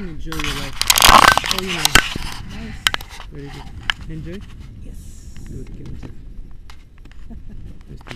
and enjoy your life. Oh, you know. Nice. Very good. Enjoy? Yes. Good. Give it